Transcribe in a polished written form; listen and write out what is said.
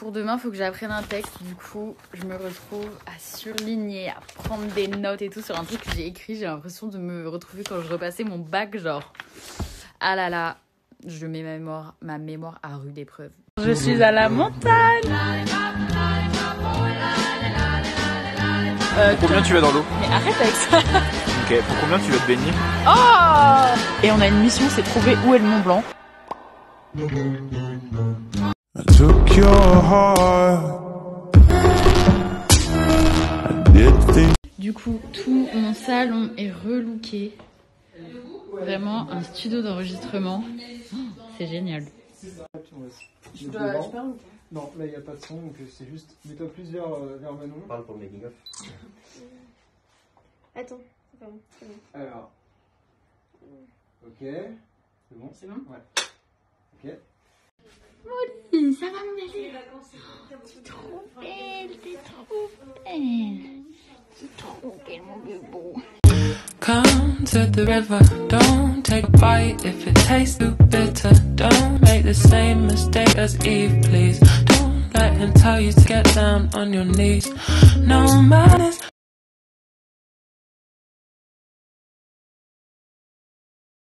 Pour demain, il faut que j'apprenne un texte. Du coup, je me retrouve à surligner, à prendre des notes et tout sur un truc que j'ai écrit. J'ai l'impression de me retrouver quand je repassais mon bac, genre. Ah là là, je mets ma mémoire à rude épreuve. Je suis à la montagne. Pour combien tu vas dans l'eau? Mais arrête avec ça. Ok, pour combien tu vas te baigner? Oh! Et on a une mission, c'est trouver où est le Mont Blanc. I took your heart. I did think... Du coup, tout mon salon est relooké. Vraiment un studio d'enregistrement. Oh, c'est génial. Je parle ou pas? Non, là il n'y a pas de son, donc c'est juste. Mets-toi plus vers Manon. Parle pour le making of. Attends, c'est pas bon. Alors. Ok. C'est bon? C'est bon? Ouais. Ok. Molly, ça va mon élève? T'es trop belle. T'es trop belle mon bébé. Come to the river, don't take a bite if it tastes too bitter. Don't make the same mistake as Eve, please. Don't let him tell you to get down on your knees. No malice.